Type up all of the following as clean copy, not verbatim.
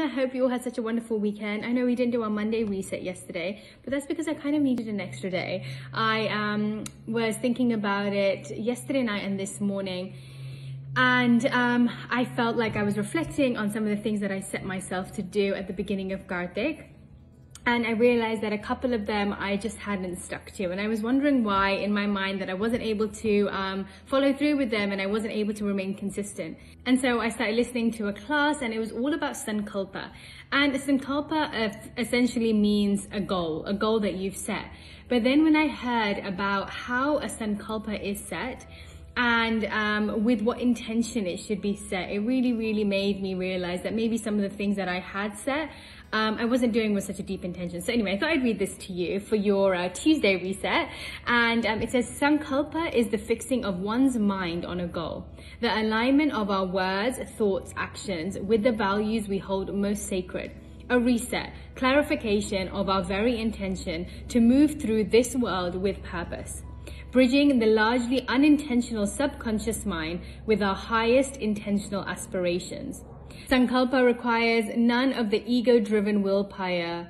I hope you all had such a wonderful weekend. I know we didn't do our Monday reset yesterday, but that's because I kind of needed an extra day. I was thinking about it yesterday night and this morning, and I felt like I was reflecting on some of the things that I set myself to do at the beginning of Kartik. And I realized that a couple of them I just hadn't stuck to, and I was wondering why in my mind that I wasn't able to follow through with them, and I wasn't able to remain consistent. And so I started listening to a class, and it was all about sankalpa. And sankalpa essentially means a goal that you've set. But then when I heard about how a sankalpa is set, and with what intention it should be set, it really made me realize that maybe some of the things that I had set, I wasn't doing with such a deep intention. So anyway, I thought I'd read this to you for your Tuesday reset. And it says, sankalpa is the fixing of one's mind on a goal, the alignment of our words, thoughts, actions with the values we hold most sacred. A reset, clarification of our very intention to move through this world with purpose. Bridging the largely unintentional subconscious mind with our highest intentional aspirations. Sankalpa requires none of the ego-driven willpower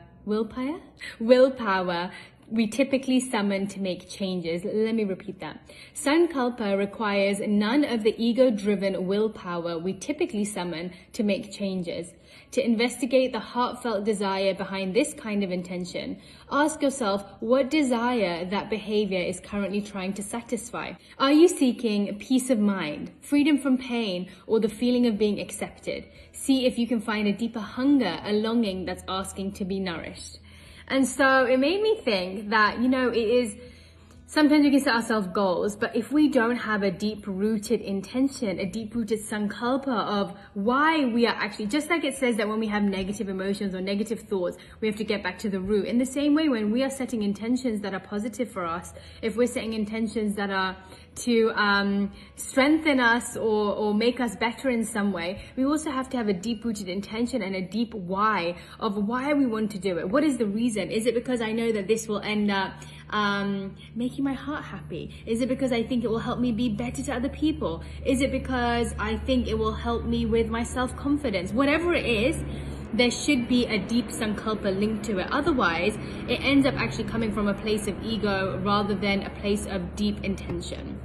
we typically summon to make changes. Let me repeat that. Sankalpa requires none of the ego-driven willpower we typically summon to make changes. To investigate the heartfelt desire behind this kind of intention, ask yourself what desire that behavior is currently trying to satisfy. Are you seeking peace of mind, freedom from pain, or the feeling of being accepted? See if you can find a deeper hunger, a longing that's asking to be nourished. And so it made me think that, you know, it is, sometimes we can set ourselves goals, but if we don't have a deep-rooted intention, a deep-rooted sankalpa of why we are actually, just like it says that when we have negative emotions or negative thoughts, we have to get back to the root. In the same way, when we are setting intentions that are positive for us, if we're setting intentions that are to strengthen us or make us better in some way, we also have to have a deep-rooted intention and a deep why of why we want to do it. What is the reason? Is it because I know that this will end up making my heart happy? Is it because I think it will help me be better to other people? Is it because I think it will help me with my self-confidence? Whatever it is, there should be a deep sankalpa linked to it. Otherwise, it ends up actually coming from a place of ego rather than a place of deep intention.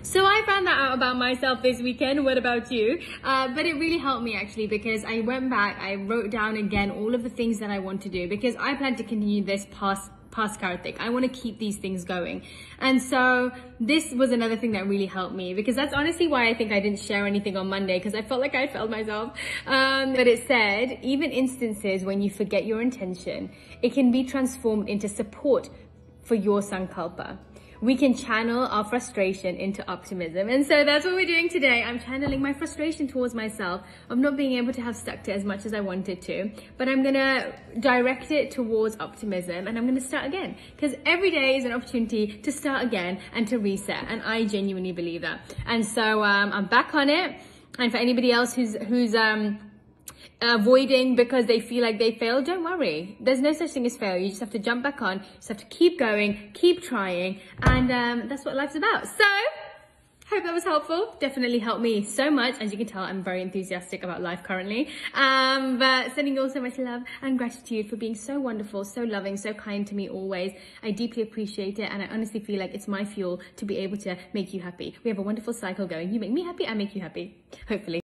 So I found that out about myself this weekend. What about you? But it really helped me actually, because I went back, I wrote down again all of the things that I want to do, because I plan to continue this past Kartik. I want to keep these things going. And so this was another thing that really helped me, because that's honestly why I think I didn't share anything on Monday, because I felt like I failed myself. But it said, even instances when you forget your intention, it can be transformed into support for your sankalpa. We can channel our frustration into optimism. And so that's what we're doing today. I'm channeling my frustration towards myself of not being able to have stuck to as much as I wanted to, but I'm gonna direct it towards optimism, and I'm gonna start again, because every day is an opportunity to start again and to reset. And I genuinely believe that. And so I'm back on it. And for anybody else who's avoiding because they feel like they failed, don't worry. There's no such thing as fail. You just have to jump back on. You just have to keep going, keep trying. And that's what life's about. So hope that was helpful. Definitely helped me so much. As you can tell, I'm very enthusiastic about life currently. But sending you all so much love and gratitude for being so wonderful, so loving, so kind to me always. I deeply appreciate it. And I honestly feel like it's my fuel to be able to make you happy. We have a wonderful cycle going. You make me happy, I make you happy, hopefully.